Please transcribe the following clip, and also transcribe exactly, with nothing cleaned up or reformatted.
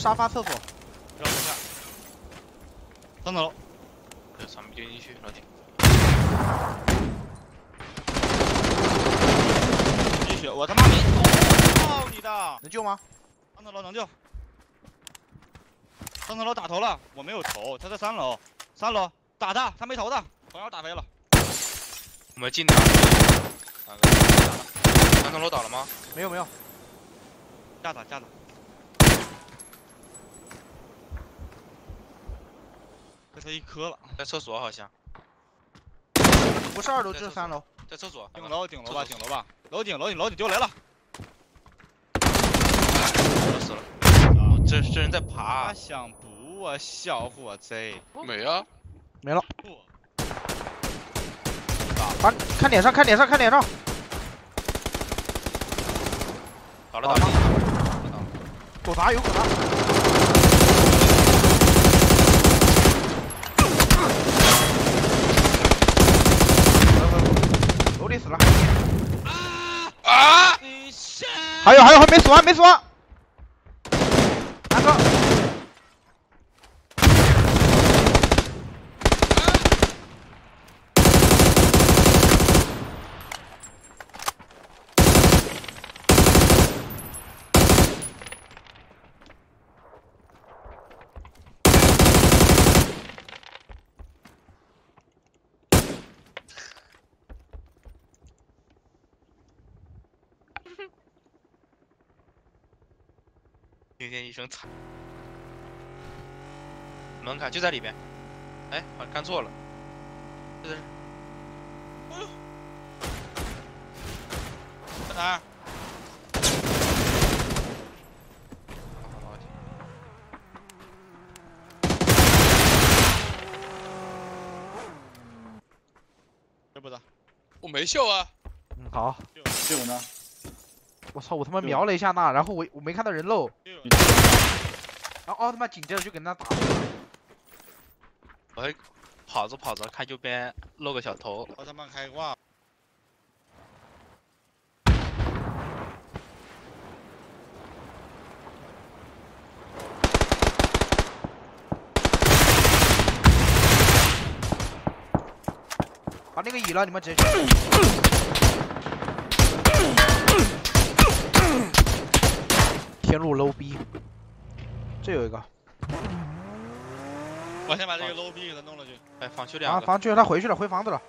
沙发厕所。绕楼下。三层楼。对，咱们就进去，老铁。继续，我他妈没中！操你的！能救吗？三层楼能救。三层楼打头了，我没有头，他在三楼。三楼打他，他没头的，朋友打飞了。我们进点。三个打了。三层楼倒了吗？没有没有。架打架打。 给他一颗了，在厕所好像，不是二楼就是三楼，在厕所顶楼顶楼吧顶楼吧楼顶楼顶楼顶就来了，我死了，这这人在爬，他想补我小伙贼，没啊，没了，啊看脸上看脸上看脸上，倒了倒了，狗砸有狗砸。 累死了！啊啊！还有还有还没死完没死完，南哥，听见一声惨，门槛就在里边。哎，好像看错了，就在这。哎呦，在哪儿？这不的，我没秀啊。嗯，好。队友呢？ 我操！我他妈瞄了一下那，然后我我没看到人漏，然后奥特曼紧接着就给那打了。我还跑着跑着看右边露个小头，奥特曼开挂。把那个椅了，你们直接去。 天路 low 逼，这有一个，我先把这个 low 逼给他弄了去。哎，防区两个，防区他回去了，回房子了。